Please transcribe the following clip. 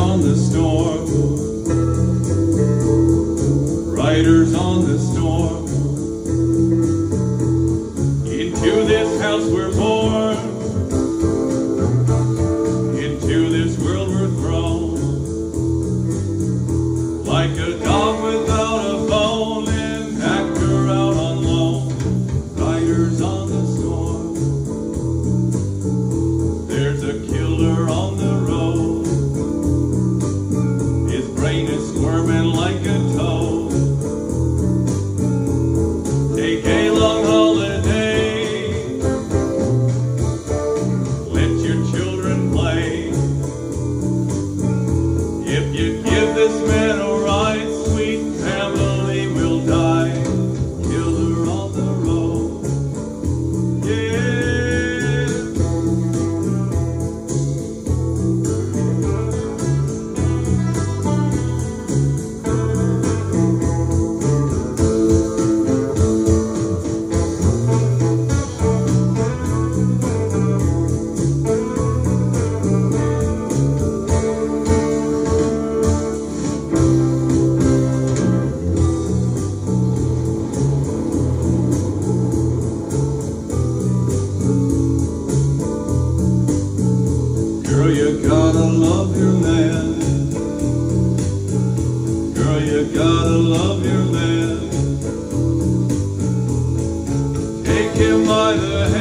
on the storm. Riders on the storm. Into this house we're born. Into this world we're thrown. Like a dog without a bone, an actor out on loan. Riders on the storm. There's a killer on the road. Is squirming like a toad. Take a long holiday. Let your children play. If you give this man a ride, sweet family will die. Killer on the road. Yeah. Girl, you gotta love your man. Girl, you gotta love your man. Take him by the hand.